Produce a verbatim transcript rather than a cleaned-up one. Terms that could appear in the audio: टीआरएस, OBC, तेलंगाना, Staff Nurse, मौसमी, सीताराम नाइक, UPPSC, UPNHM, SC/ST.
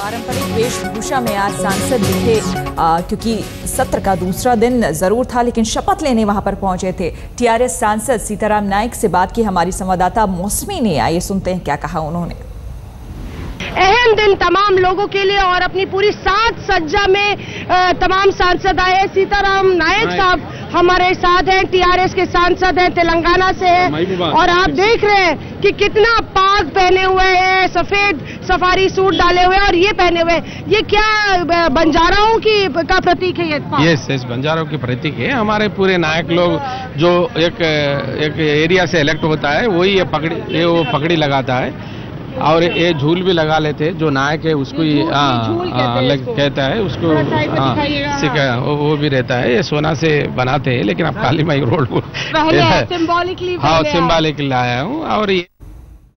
पारंपरिक वेशभूषा में आज सांसद दिखे, क्योंकि सत्र का दूसरा दिन जरूर था लेकिन शपथ लेने वहां पर पहुंचे थे। टीआरएस सांसद सीताराम नाइक से बात की हमारी संवाददाता मौसमी ने। आइए सुनते हैं क्या कहा उन्होंने। अहम दिन तमाम लोगों के लिए और अपनी पूरी सात सज्जा में तमाम सांसद आए। सीताराम नाइक साहब हमारे साथ हैं, टीआरएस के सांसद हैं, तेलंगाना से हैं और आप देख रहे हैं कि कितना पाग पहने हुए हैं, सफेद सफारी सूट डाले हुए और ये पहने हुए। ये क्या बंजाराओं की का प्रतीक है? ये yes, बंजाराओं के प्रतीक है। हमारे पूरे नायक लोग जो एक एक एरिया से इलेक्ट होता है वही ये पगड़ी ये वो पगड़ी लगाता है और ये झूल भी लगा लेते हैं। जो नायक है उसको अलग कहता है, उसको सिखाया वो, वो भी रहता है। ये सोना से बनाते हैं लेकिन आप काली माई रोड को सिंबॉलिकली हाँ सिंबॉलिकली लाया हूँ। और